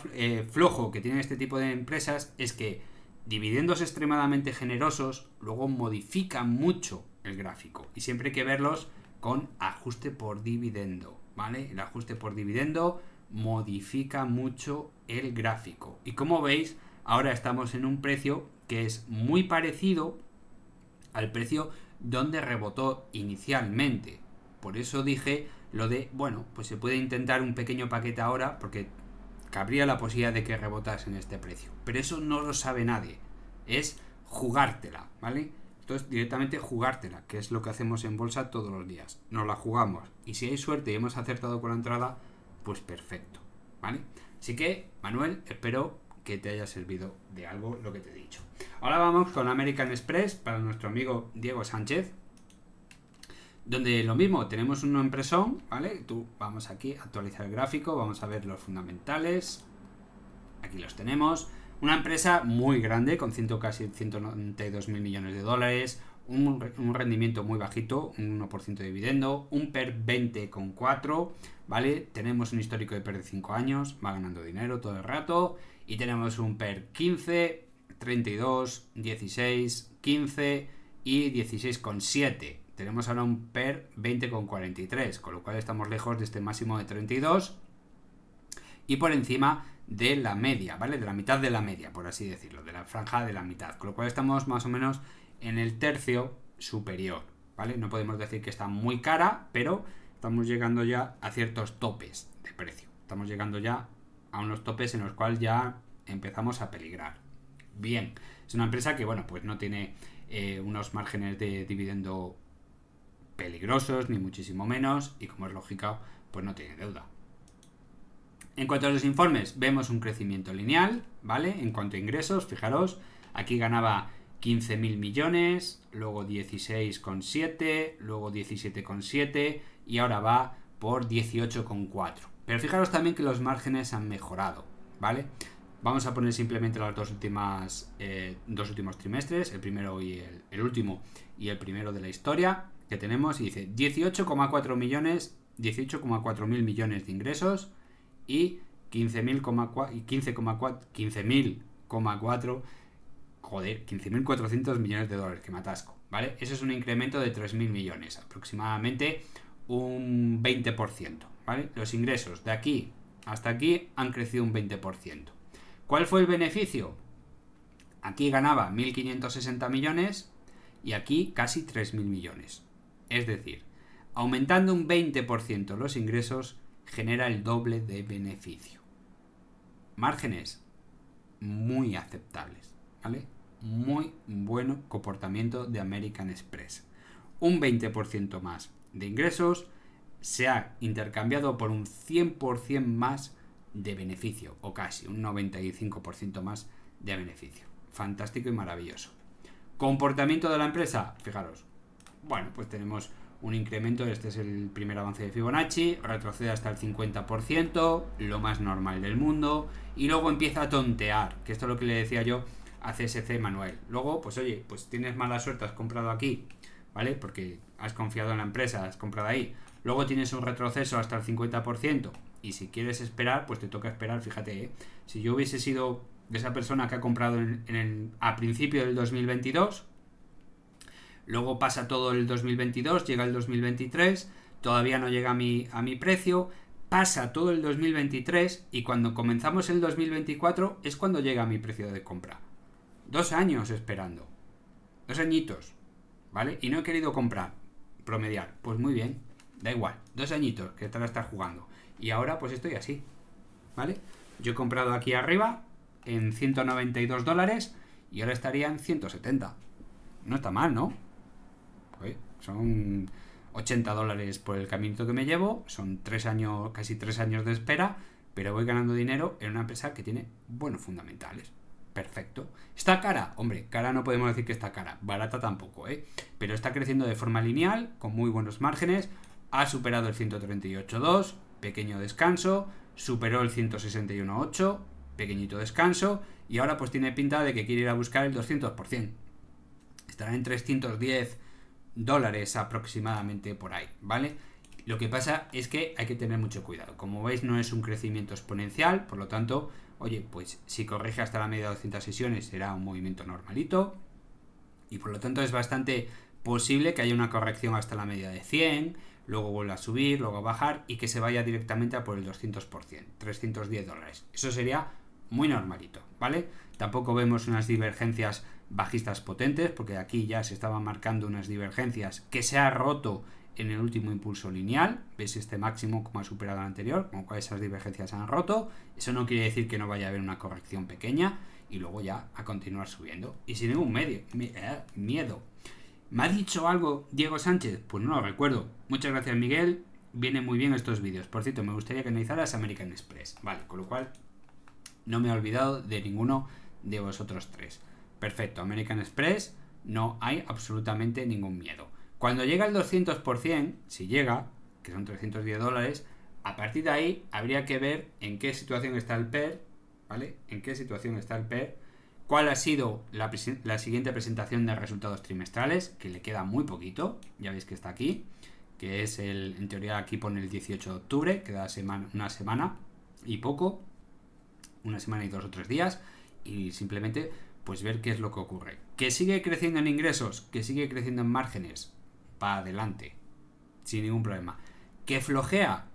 flojo que tienen este tipo de empresas es que dividendos extremadamente generosos luego modifican mucho el gráfico y siempre hay que verlos con ajuste por dividendo, ¿vale? El ajuste por dividendo modifica mucho el gráfico y, como veis, ahora estamos en un precio que es muy parecido al precio donde rebotó inicialmente. Por eso dije lo de, bueno, pues se puede intentar un pequeño paquete ahora porque cabría la posibilidad de que rebotase en este precio, pero eso no lo sabe nadie, es jugártela, ¿vale? Entonces, directamente jugártela, que es lo que hacemos en bolsa todos los días. Nos la jugamos. Y si hay suerte y hemos acertado con la entrada, pues perfecto, ¿vale? Así que, Manuel, espero que te haya servido de algo lo que te he dicho. Ahora vamos con American Express para nuestro amigo Diego Sánchez, donde lo mismo, tenemos una impresión, ¿vale? Tú, vamos aquí a actualizar el gráfico, vamos a ver los fundamentales. Aquí los tenemos. Una empresa muy grande, con ciento, casi ciento noventa y dos mil millones de dólares, un, un rendimiento muy bajito, un uno por ciento de dividendo, un P E R veinte coma cuatro, ¿vale? Tenemos un histórico de P E R de cinco años, va ganando dinero todo el rato, y tenemos un P E R quince, treinta y dos, dieciséis, quince y dieciséis coma siete. Tenemos ahora un P E R veinte coma cuarenta y tres, con lo cual estamos lejos de este máximo de treinta y dos y por encima de la media, ¿vale? De la mitad de la media, por así decirlo, de la franja de la mitad, con lo cual estamos más o menos en el tercio superior, ¿vale? No podemos decir que está muy cara, pero estamos llegando ya a ciertos topes de precio, estamos llegando ya a unos topes en los cuales ya empezamos a peligrar. Bien, es una empresa que, bueno, pues no tiene eh, unos márgenes de dividendo peligrosos, ni muchísimo menos, y como es lógica, pues no tiene deuda. En cuanto a los informes, vemos un crecimiento lineal, ¿vale? En cuanto a ingresos, fijaros, aquí ganaba quince mil millones, luego dieciséis coma siete, luego diecisiete coma siete y ahora va por dieciocho coma cuatro. Pero fijaros también que los márgenes han mejorado, ¿vale? Vamos a poner simplemente los dos, últimas, eh, dos últimos trimestres, el primero y el, el último y el primero de la historia que tenemos, y dice dieciocho coma cuatro millones, dieciocho coma cuatro mil millones de ingresos y quince mil cuatrocientos joder, quince mil cuatrocientos millones de dólares, que me atasco, ¿vale? Eso es un incremento de tres mil millones, aproximadamente un veinte por ciento, ¿vale? Los ingresos de aquí hasta aquí han crecido un veinte por ciento. ¿Cuál fue el beneficio? Aquí ganaba mil quinientos sesenta millones y aquí casi tres mil millones. Es decir, aumentando un veinte por ciento los ingresos, genera el doble de beneficio. Márgenes muy aceptables, ¿vale? Muy buen comportamiento de American Express. Un veinte por ciento más de ingresos se ha intercambiado por un cien por ciento más de beneficio, o casi un noventa y cinco por ciento más de beneficio. Fantástico y maravilloso. Comportamiento de la empresa, fijaros. Bueno, pues tenemos un incremento, este es el primer avance de Fibonacci, retrocede hasta el cincuenta por ciento, lo más normal del mundo, y luego empieza a tontear, que esto es lo que le decía yo a C S C Manuel. Luego, pues oye, pues tienes mala suerte, has comprado aquí, ¿vale? Porque has confiado en la empresa, has comprado ahí. Luego tienes un retroceso hasta el cincuenta por ciento, y si quieres esperar, pues te toca esperar, fíjate, ¿eh? Si yo hubiese sido de esa persona que ha comprado en, en el, a principio del dos mil veintidós... Luego pasa todo el dos mil veintidós, llega el dos mil veintitrés, todavía no llega a mi, a mi precio, pasa todo el dos mil veintitrés y cuando comenzamos el dos mil veinticuatro es cuando llega a mi precio de compra. Dos años esperando, dos añitos, ¿vale? Y no he querido comprar, promediar, pues muy bien, da igual, dos añitos que te la estás jugando. Y ahora pues estoy así, ¿vale? Yo he comprado aquí arriba en ciento noventa y dos dólares y ahora estaría en ciento setenta. No está mal, ¿no? Son ochenta dólares por el caminito que me llevo, son tres años, casi tres años de espera, pero voy ganando dinero en una empresa que tiene buenos fundamentales. perfecto. ¿Está cara? Hombre, cara no podemos decir que está cara, barata tampoco, ¿eh? Pero está creciendo de forma lineal, con muy buenos márgenes, ha superado el ciento treinta y ocho coma dos, pequeño descanso, superó el ciento sesenta y uno coma ocho, pequeñito descanso, y ahora pues tiene pinta de que quiere ir a buscar el doscientos por ciento. Estará en trescientos diez dólares aproximadamente por ahí, ¿vale? Lo que pasa es que hay que tener mucho cuidado. Como veis, no es un crecimiento exponencial, por lo tanto, oye, pues si corrige hasta la media de doscientas sesiones será un movimiento normalito y por lo tanto es bastante posible que haya una corrección hasta la media de cien, luego vuelva a subir, luego a bajar y que se vaya directamente a por el doscientos por ciento, trescientos diez dólares. Eso sería muy normalito, ¿vale? Tampoco vemos unas divergencias bajistas potentes porque aquí ya se estaban marcando unas divergencias que se ha roto en el último impulso lineal. Veis este máximo como ha superado el anterior, con lo cual esas divergencias se han roto. Eso no quiere decir que no vaya a haber una corrección pequeña y luego ya a continuar subiendo y sin ningún medio, me, eh, miedo. ¿Me ha dicho algo Diego Sánchez? Pues no lo recuerdo. Muchas gracias, Miguel, vienen muy bien estos vídeos. Por cierto, me gustaría que analizaras American Express, vale, con lo cual no me he olvidado de ninguno de vosotros tres. Perfecto, American Express, no hay absolutamente ningún miedo. Cuando llega el doscientos por ciento, si llega, que son trescientos diez dólares, a partir de ahí habría que ver en qué situación está el P E R, ¿vale? En qué situación está el P E R, cuál ha sido la, la siguiente presentación de resultados trimestrales, que le queda muy poquito, ya veis que está aquí, que es el, en teoría aquí pone el dieciocho de octubre, queda semana, una semana y poco, una semana y dos o tres días, y simplemente pues ver qué es lo que ocurre. Que sigue creciendo en ingresos, que sigue creciendo en márgenes, para adelante, sin ningún problema. ¿Que flojea?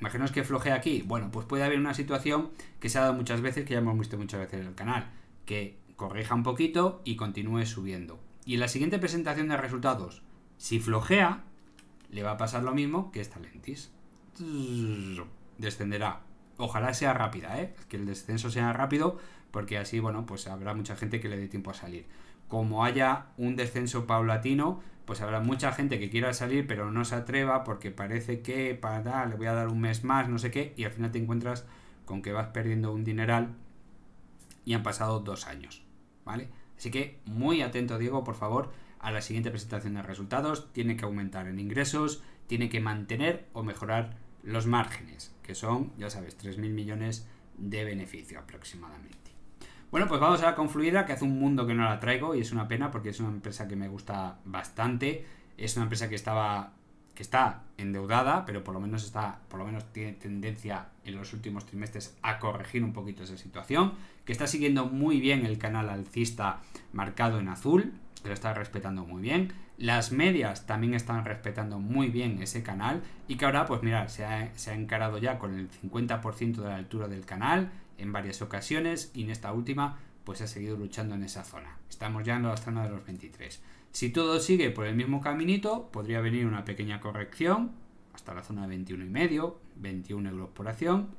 Imaginaos que flojea aquí. Bueno, pues puede haber una situación que se ha dado muchas veces, que ya hemos visto muchas veces en el canal, que corrija un poquito y continúe subiendo. Y en la siguiente presentación de resultados, si flojea, le va a pasar lo mismo que Stellantis. Descenderá. Ojalá sea rápida, ¿eh? Que el descenso sea rápido, porque así, bueno, pues habrá mucha gente que le dé tiempo a salir. Como haya un descenso paulatino, pues habrá mucha gente que quiera salir pero no se atreva porque parece que para, le voy a dar un mes más, no sé qué, y al final te encuentras con que vas perdiendo un dineral y han pasado dos años, ¿vale? Así que muy atento, Diego, por favor, a la siguiente presentación de resultados. Tiene que aumentar en ingresos, tiene que mantener o mejorar los márgenes, que son, ya sabes, tres mil millones de beneficio aproximadamente. Bueno, pues vamos ahora con Fluidra, que hace un mundo que no la traigo y es una pena porque es una empresa que me gusta bastante. Es una empresa que estaba que está endeudada, pero por lo menos está por lo menos tiene tendencia en los últimos trimestres a corregir un poquito esa situación, que está siguiendo muy bien el canal alcista marcado en azul, que lo está respetando muy bien. Las medias también están respetando muy bien ese canal y que ahora, pues mirad, se ha, se ha encarado ya con el cincuenta por ciento de la altura del canal en varias ocasiones y en esta última pues ha seguido luchando en esa zona. Estamos ya en la zona de los veintitrés. Si todo sigue por el mismo caminito, podría venir una pequeña corrección hasta la zona de veintiuno y medio, veintiún euros por acción,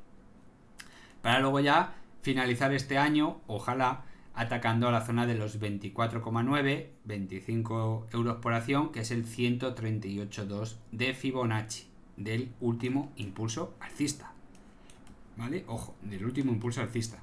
para luego ya finalizar este año, ojalá, atacando a la zona de los veinticuatro coma nueve, veinticinco euros por acción, que es el ciento treinta y ocho coma dos de Fibonacci, del último impulso alcista. ¿Vale? Ojo, del último impulso alcista.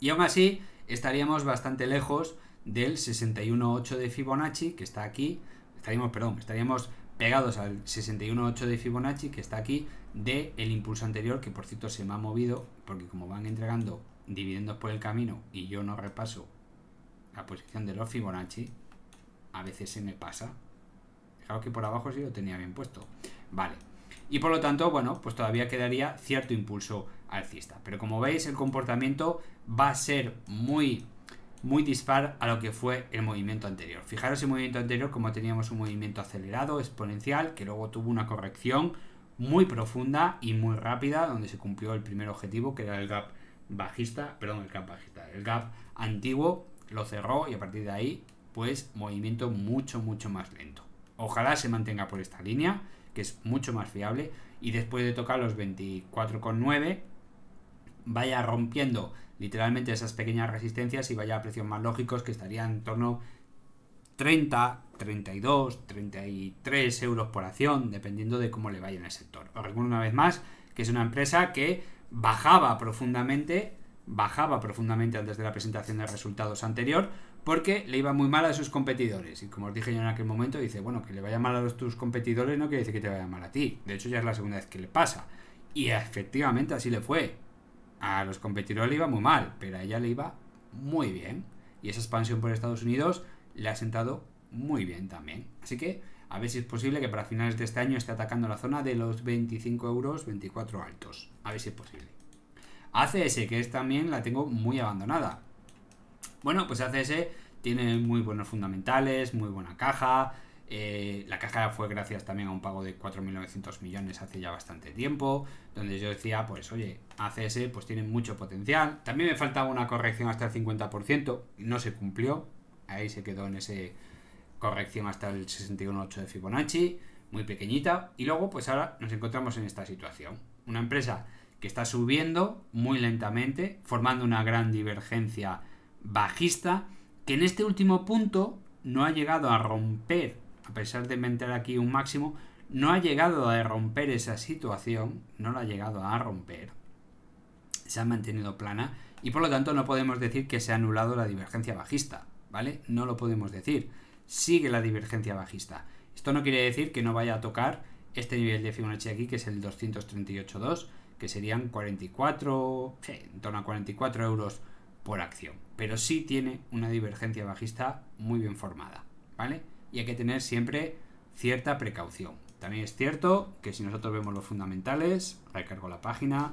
Y aún así estaríamos bastante lejos del sesenta y uno coma ocho de Fibonacci, que está aquí. Estaríamos, perdón, estaríamos pegados al sesenta y uno coma ocho de Fibonacci, que está aquí, del impulso anterior, que por cierto se me ha movido, porque como van entregando dividendos por el camino y yo no repaso la posición de los Fibonacci, a veces se me pasa. Fijaos que por abajo sí lo tenía bien puesto. Vale. Y por lo tanto, bueno, pues todavía quedaría cierto impulso alcista. Pero como veis, el comportamiento va a ser muy, muy dispar a lo que fue el movimiento anterior. Fijaros el movimiento anterior, como teníamos un movimiento acelerado, exponencial, que luego tuvo una corrección muy profunda y muy rápida, donde se cumplió el primer objetivo, que era el gap bajista, perdón, el gap bajista, el gap antiguo, lo cerró y a partir de ahí, pues, movimiento mucho, mucho más lento. Ojalá se mantenga por esta línea, que es mucho más fiable, y después de tocar los veinticuatro coma nueve vaya rompiendo literalmente esas pequeñas resistencias y vaya a precios más lógicos, que estarían en torno a treinta, treinta y dos, treinta y tres euros por acción, dependiendo de cómo le vaya en el sector. Os recuerdo una vez más que es una empresa que bajaba profundamente, bajaba profundamente antes de la presentación de resultados anterior, porque le iba muy mal a sus competidores. Y como os dije yo en aquel momento, dice, bueno, que le vaya mal a tus competidores no quiere decir que te vaya mal a ti. De hecho, ya es la segunda vez que le pasa. Y efectivamente así le fue. A los competidores le iba muy mal, pero a ella le iba muy bien. Y esa expansión por Estados Unidos le ha sentado muy bien también. Así que a ver si es posible que para finales de este año esté atacando la zona de los veinticinco euros, veinticuatro altos. A ver si es posible. A C S, que es también la tengo muy abandonada. Bueno, pues A C S tiene muy buenos fundamentales, muy buena caja. Eh, la caja fue gracias también a un pago de cuatro mil novecientos millones hace ya bastante tiempo, donde yo decía, pues oye, A C S pues tiene mucho potencial. También me faltaba una corrección hasta el cincuenta por ciento, no se cumplió, ahí se quedó en ese corrección hasta el sesenta y uno coma ocho de Fibonacci, muy pequeñita, y luego pues ahora nos encontramos en esta situación. Una empresa que está subiendo muy lentamente, formando una gran divergencia bajista, que en este último punto no ha llegado a romper, a pesar de inventar aquí un máximo, no ha llegado a romper esa situación, no la ha llegado a romper, se ha mantenido plana y por lo tanto no podemos decir que se ha anulado la divergencia bajista, ¿vale? No lo podemos decir, sigue la divergencia bajista. Esto no quiere decir que no vaya a tocar este nivel de Fibonacci aquí, que es el doscientos treinta y ocho coma dos, que serían cuarenta y cuatro, sí, en torno a cuarenta y cuatro euros por acción, pero sí tiene una divergencia bajista muy bien formada, ¿vale? Y hay que tener siempre cierta precaución. También es cierto que si nosotros vemos los fundamentales, recargo la página,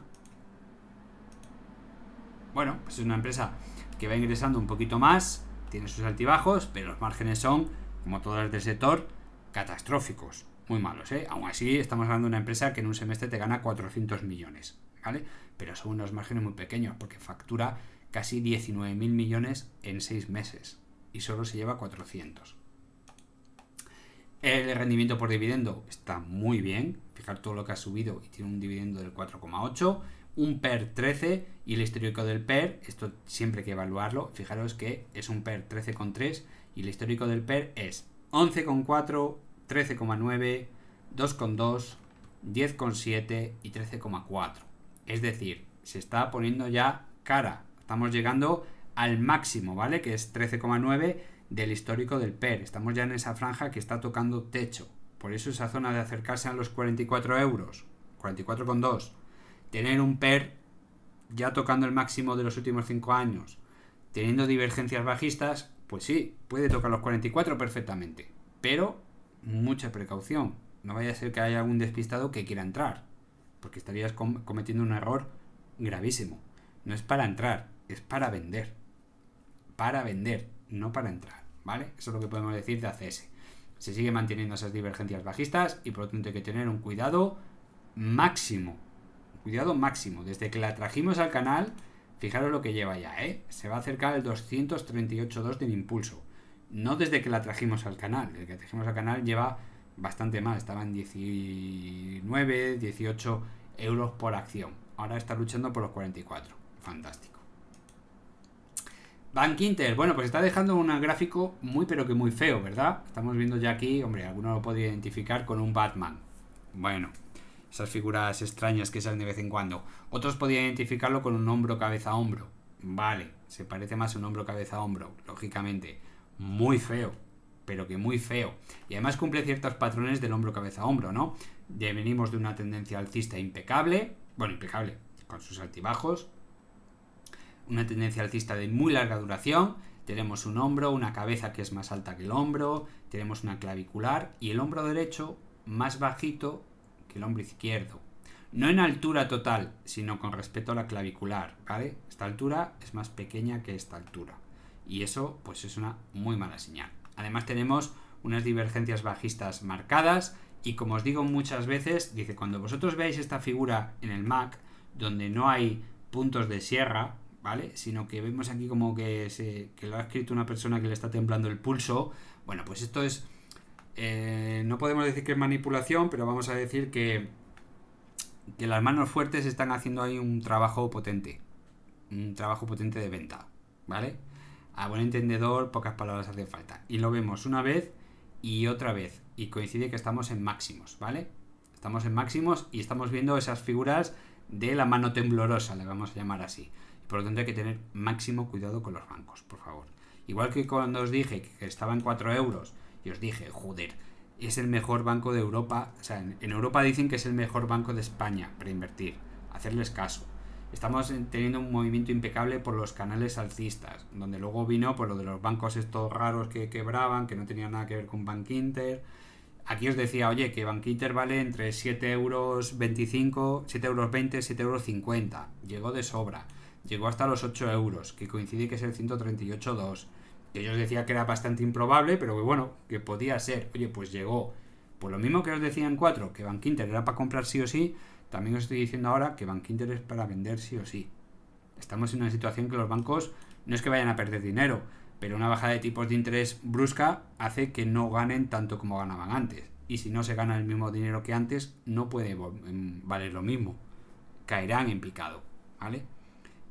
bueno, pues es una empresa que va ingresando un poquito más, tiene sus altibajos, pero los márgenes son, como todas del sector, catastróficos, muy malos, ¿eh? Aún así estamos hablando de una empresa que en un semestre te gana cuatrocientos millones, ¿vale? Pero son unos márgenes muy pequeños porque factura casi diecinueve mil millones en seis meses y solo se lleva cuatrocientos. El rendimiento por dividendo está muy bien, fijar todo lo que ha subido y tiene un dividendo del cuatro coma ocho, un P E R trece y el histórico del P E R, esto siempre hay que evaluarlo, fijaros que es un P E R trece coma tres y el histórico del P E R es once coma cuatro, trece coma nueve, dos coma dos, diez coma siete y trece coma cuatro. Es decir, se está poniendo ya cara, estamos llegando al máximo, ¿vale? Que es trece coma nueve del histórico del P E R. Estamos ya en esa franja que está tocando techo. Por eso esa zona de acercarse a los cuarenta y cuatro euros, cuarenta y cuatro coma dos, tener un P E R ya tocando el máximo de los últimos cinco años, teniendo divergencias bajistas, pues sí, puede tocar los cuarenta y cuatro perfectamente, pero mucha precaución. No vaya a ser que haya algún despistado que quiera entrar, porque estarías com- cometiendo un error gravísimo. No es para entrar, es para vender. Para vender, no para entrar, ¿vale? Eso es lo que podemos decir de A C S. Se sigue manteniendo esas divergencias bajistas y por lo tanto hay que tener un cuidado máximo. Cuidado máximo. Desde que la trajimos al canal, fijaros lo que lleva ya, ¿eh? Se va a acercar al doscientos treinta y ocho coma dos del impulso. No desde que la trajimos al canal. Desde que trajimos al canal lleva bastante más. Estaban diecinueve, dieciocho euros por acción. Ahora está luchando por los cuarenta y cuatro. Fantástico. Bankinter, bueno, pues está dejando un gráfico muy pero que muy feo, ¿verdad? Estamos viendo ya aquí, hombre, alguno lo podría identificar con un Batman. Bueno, esas figuras extrañas que salen de vez en cuando. Otros podrían identificarlo con un hombro cabeza hombro. Vale, se parece más a un hombro cabeza hombro, lógicamente. Muy feo, pero que muy feo. Y además cumple ciertos patrones del hombro cabeza hombro, ¿no? Ya venimos de una tendencia alcista impecable, bueno, impecable, con sus altibajos. Una tendencia alcista de muy larga duración, tenemos un hombro, una cabeza que es más alta que el hombro, tenemos una clavicular y el hombro derecho más bajito que el hombro izquierdo. No en altura total, sino con respecto a la clavicular, ¿vale? Esta altura es más pequeña que esta altura y eso pues es una muy mala señal. Además tenemos unas divergencias bajistas marcadas y como os digo muchas veces, dice, cuando vosotros veáis esta figura en el M A C donde no hay puntos de sierra, ¿vale? Sino que vemos aquí como que, se, que lo ha escrito una persona que le está temblando el pulso. Bueno, pues esto es... Eh, no podemos decir que es manipulación, pero vamos a decir que, que las manos fuertes están haciendo ahí un trabajo potente. Un trabajo potente de venta, ¿vale? A buen entendedor, pocas palabras hace falta. Y lo vemos una vez y otra vez. Y coincide que estamos en máximos, ¿vale? Estamos en máximos y estamos viendo esas figuras de la mano temblorosa, le vamos a llamar así. Por lo tanto hay que tener máximo cuidado con los bancos, por favor. Igual que cuando os dije que estaba en cuatro euros y os dije, joder, es el mejor banco de Europa. O sea, en Europa dicen que es el mejor banco de España para invertir. Hacerles caso. Estamos teniendo un movimiento impecable por los canales alcistas, donde luego vino por lo de los bancos estos raros que quebraban, que no tenían nada que ver con Bankinter. Aquí os decía, oye, que Bankinter vale entre siete euros veinticinco, siete euros veinte, siete euros cincuenta. Llegó de sobra. Llegó hasta los ocho euros, que coincide que es el ciento treinta y ocho coma dos. Que yo os decía que era bastante improbable, pero que bueno, que podía ser. Oye, pues llegó. Pues lo mismo que os decía en cuatro, que Bankinter era para comprar sí o sí, también os estoy diciendo ahora que Bankinter es para vender sí o sí. Estamos en una situación que los bancos no es que vayan a perder dinero, pero una bajada de tipos de interés brusca hace que no ganen tanto como ganaban antes. Y si no se gana el mismo dinero que antes, no puede valer lo mismo. Caerán en picado, ¿vale?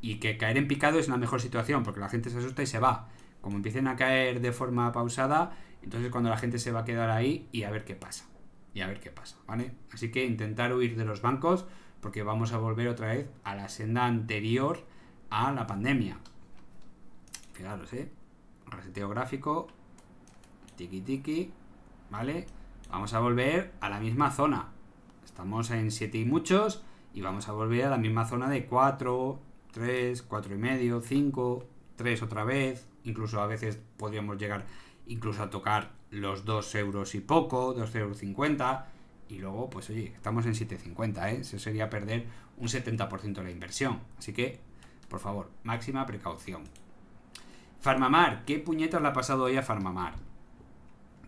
Y que caer en picado es la mejor situación, porque la gente se asusta y se va. Como empiecen a caer de forma pausada, entonces cuando la gente se va a quedar ahí y a ver qué pasa. Y a ver qué pasa, ¿vale? Así que intentar huir de los bancos, porque vamos a volver otra vez a la senda anterior a la pandemia. Fijaros, ¿eh? Reseteo gráfico. Tiki tiki. ¿Vale? Vamos a volver a la misma zona. Estamos en siete y muchos y vamos a volver a la misma zona de cuatro, tres, cuatro y medio, cinco, tres otra vez, incluso a veces podríamos llegar incluso a tocar los dos euros y poco, dos euros cincuenta, y luego, pues oye, estamos en siete cincuenta, ¿eh? Eso sería perder un setenta por ciento de la inversión, así que, por favor, máxima precaución. PharmaMar, ¿qué puñetas le ha pasado hoy a PharmaMar?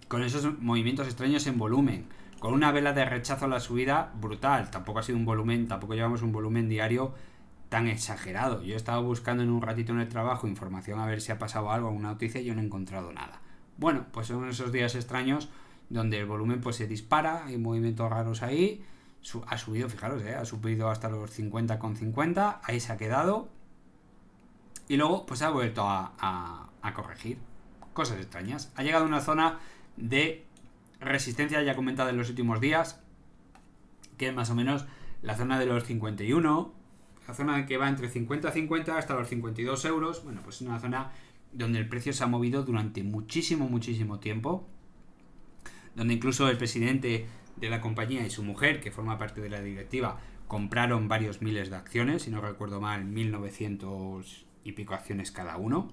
Con esos movimientos extraños en volumen, con una vela de rechazo a la subida brutal, tampoco ha sido un volumen, tampoco llevamos un volumen diario tan exagerado. Yo he estado buscando en un ratito en el trabajo información a ver si ha pasado algo, alguna noticia, y yo no he encontrado nada. Bueno, pues son esos días extraños donde el volumen pues se dispara, hay movimientos raros ahí, ha subido, fijaros, eh, ha subido hasta los cincuenta con cincuenta, ahí se ha quedado, y luego pues ha vuelto a, a, a corregir. Cosas extrañas. Ha llegado a una zona de resistencia ya comentada en los últimos días, que es más o menos la zona de los cincuenta y uno, la zona que va entre cincuenta y cincuenta hasta los cincuenta y dos euros. Bueno, pues es una zona donde el precio se ha movido durante muchísimo, muchísimo tiempo, donde incluso el presidente de la compañía y su mujer, que forma parte de la directiva, compraron varios miles de acciones, si no recuerdo mal, mil novecientos y pico acciones cada uno,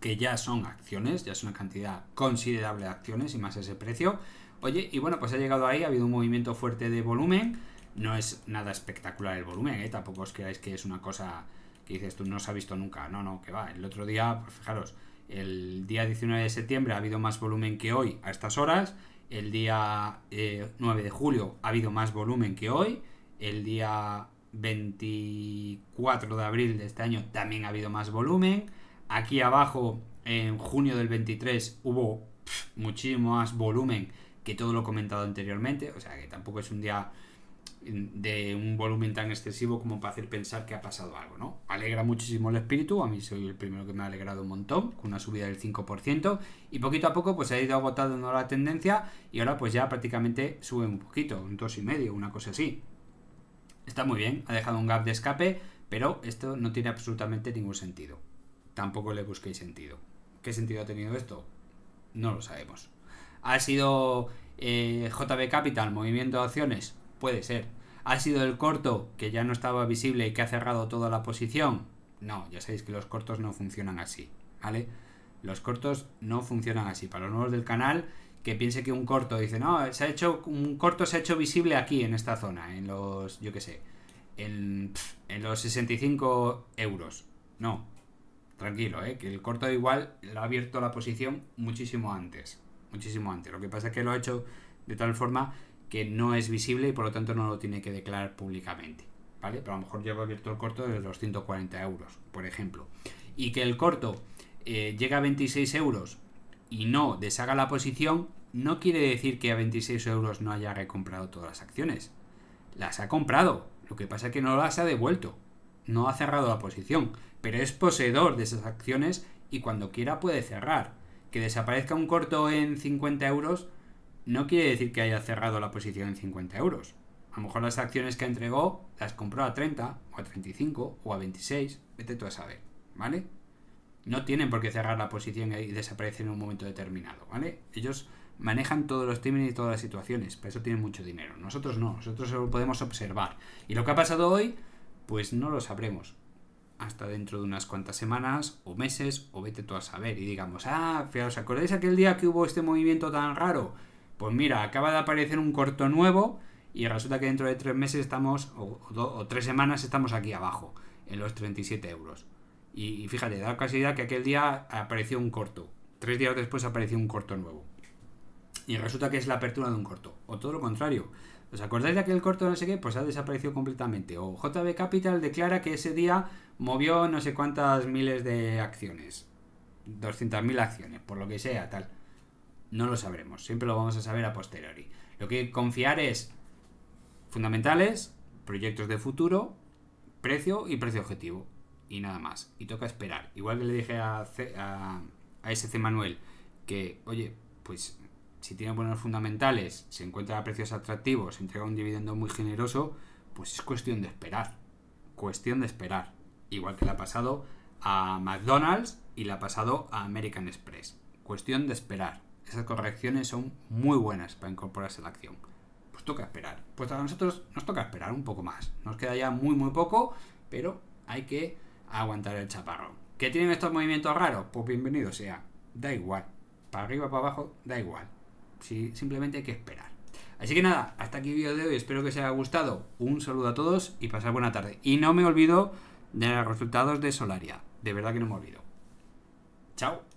que ya son acciones, ya es una cantidad considerable de acciones y más ese precio. Oye, y bueno, pues ha llegado ahí, ha habido un movimiento fuerte de volumen. No es nada espectacular el volumen, ¿eh? Tampoco os creáis que es una cosa que dices tú, no se ha visto nunca. No, no, que va. El otro día, pues fijaros, el día diecinueve de septiembre ha habido más volumen que hoy a estas horas. El día eh, nueve de julio ha habido más volumen que hoy. El día veinticuatro de abril de este año también ha habido más volumen. Aquí abajo, en junio del veintitrés, hubo pff, muchísimo más volumen que todo lo comentado anteriormente. O sea, que tampoco es un día de un volumen tan excesivo como para hacer pensar que ha pasado algo, ¿no? Alegra muchísimo el espíritu, a mí soy el primero que me ha alegrado un montón, con una subida del cinco por ciento, y poquito a poco pues ha ido agotando la tendencia, y ahora pues ya prácticamente sube un poquito, un dos y medio, una cosa así. Está muy bien, ha dejado un gap de escape, pero esto no tiene absolutamente ningún sentido. Tampoco le busquéis sentido. ¿Qué sentido ha tenido esto? No lo sabemos. ¿Ha sido eh, J B Capital, movimiento de acciones? Puede ser. ¿Ha sido el corto que ya no estaba visible y que ha cerrado toda la posición? No, ya sabéis que los cortos no funcionan así, ¿vale? Los cortos no funcionan así. Para los nuevos del canal, que piense que un corto dice, no, se ha hecho, un corto se ha hecho visible aquí en esta zona, en los, yo qué sé, en, en los sesenta y cinco euros. No, tranquilo, ¿eh? Que el corto igual lo ha abierto la posición muchísimo antes, muchísimo antes. Lo que pasa es que lo ha hecho de tal forma que no es visible y por lo tanto no lo tiene que declarar públicamente, ¿vale? Pero a lo mejor lleva abierto el corto de los ciento cuarenta euros, por ejemplo. Y que el corto eh, llegue a veintiséis euros y no deshaga la posición, no quiere decir que a veintiséis euros no haya recomprado todas las acciones. Las ha comprado, lo que pasa es que no las ha devuelto, no ha cerrado la posición, pero es poseedor de esas acciones y cuando quiera puede cerrar. Que desaparezca un corto en cincuenta euros no quiere decir que haya cerrado la posición en cincuenta euros. a lo mejor las acciones que entregó las compró a treinta, o a treinta y cinco, o a veintiséis, vete tú a saber, ¿vale? No tienen por qué cerrar la posición y desaparecer en un momento determinado, ¿vale? Ellos manejan todos los timings y todas las situaciones, por eso tienen mucho dinero. Nosotros no, nosotros lo podemos observar. Y lo que ha pasado hoy, pues no lo sabremos hasta dentro de unas cuantas semanas o meses, o vete tú a saber, y digamos, ah, ¿os acordáis aquel día que hubo este movimiento tan raro? Pues mira, acaba de aparecer un corto nuevo y resulta que dentro de tres meses estamos, o, do, o tres semanas estamos aquí abajo, en los treinta y siete euros. Y, y fíjate, da la casualidad que aquel día apareció un corto, tres días después apareció un corto nuevo. Y resulta que es la apertura de un corto, o todo lo contrario. ¿Os acordáis de aquel corto no sé qué? Pues ha desaparecido completamente. O J B Capital declara que ese día movió no sé cuántas miles de acciones, doscientas mil acciones, por lo que sea, tal. No lo sabremos, siempre lo vamos a saber a posteriori. Lo que hay que confiar es fundamentales, proyectos de futuro, precio y precio objetivo. Y nada más, y toca esperar. Igual que le dije a, C a, a C S C Manuel que, oye, pues... si tiene buenos fundamentales, se encuentra a precios atractivos, se entrega un dividendo muy generoso, pues es cuestión de esperar. Cuestión de esperar. Igual que le ha pasado a McDonald's y le ha pasado a American Express. Cuestión de esperar. Esas correcciones son muy buenas para incorporarse a la acción. Pues toca esperar. Pues a nosotros nos toca esperar un poco más. Nos queda ya muy muy poco, pero hay que aguantar el chaparrón. ¿Qué tienen estos movimientos raros? Pues bienvenido sea. Da igual. Para arriba, para abajo, da igual. Sí, simplemente hay que esperar. Así que nada, hasta aquí el vídeo de hoy. Espero que os haya gustado. Un saludo a todos y pasad buena tarde. Y no me olvido de los resultados de Solaria. De verdad que no me olvido. Chao.